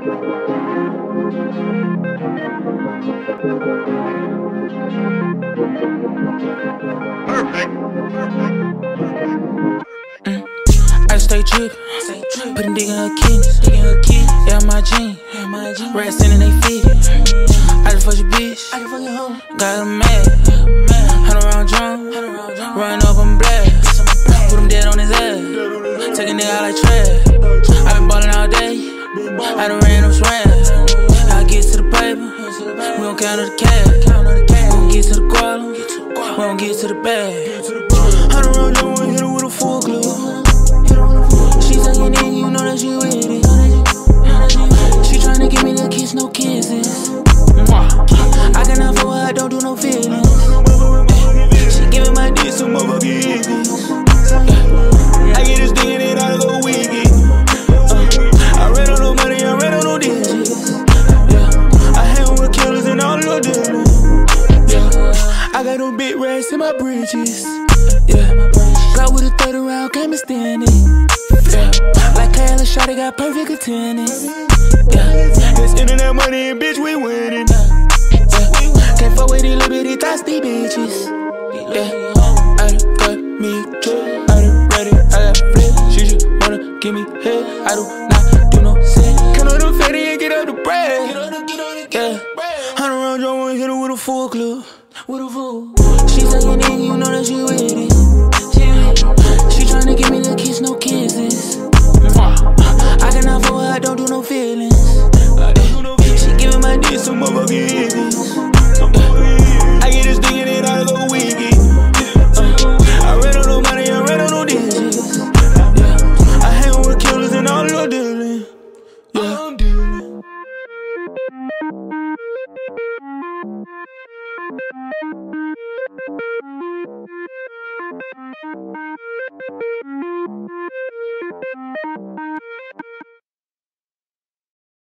I stay trippin', puttin' dick in her kidneys. Yeah, my jeans, rats standin' they feet. I just fuck your bitch, got her mad. Hunt around drunk, run up, I'm black. Put him dead on his ass, take a nigga out like trash. I been ballin' all day, I done ran up rounds. I get to the paper, we gon' count the cash. We gon' get to the quarter, we gon' get to the bag. I done run up and hit her with a full glue. She suckin' in, you know that she with it. She tryna give me the kiss, no kisses. I cannot fool her, I don't do no feelings. She giving my dick some motherfuckin' easy. I get this dick and then I go wiggy. I ran on no money, I ran on no digits. I hang with killers and all of no dealers. I got them big rats in my britches. Glock with a 30 round, can't be standing. Like Kayla Shotty got perfect attendance. It's internet money and bitch, we winning. Can't fuck with these little bitty thirsty bitches. I done got me a trip, I done ready, I got flip. She just wanna give me head, I do not do no sin. Can I do fatty and get up the bread? I done run, y'all wanna hit her with a full club.